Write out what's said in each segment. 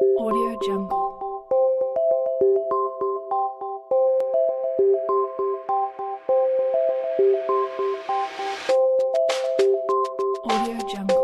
AudioJungle. AudioJungle. AudioJungle.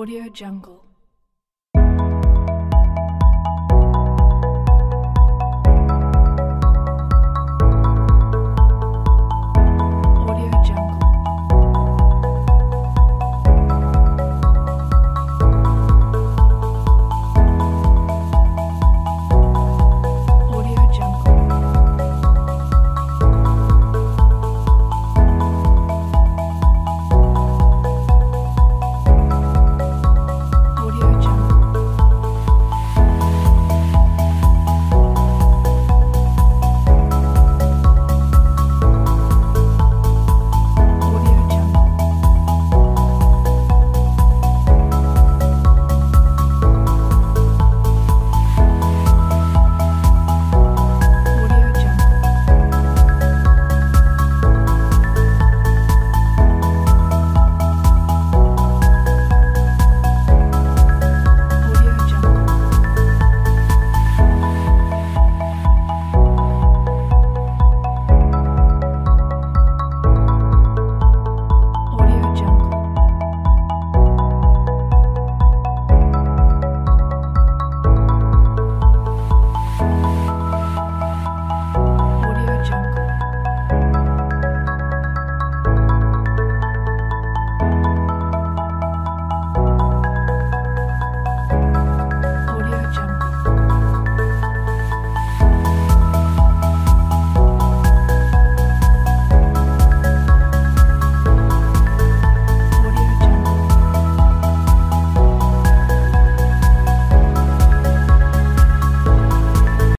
AudioJungle.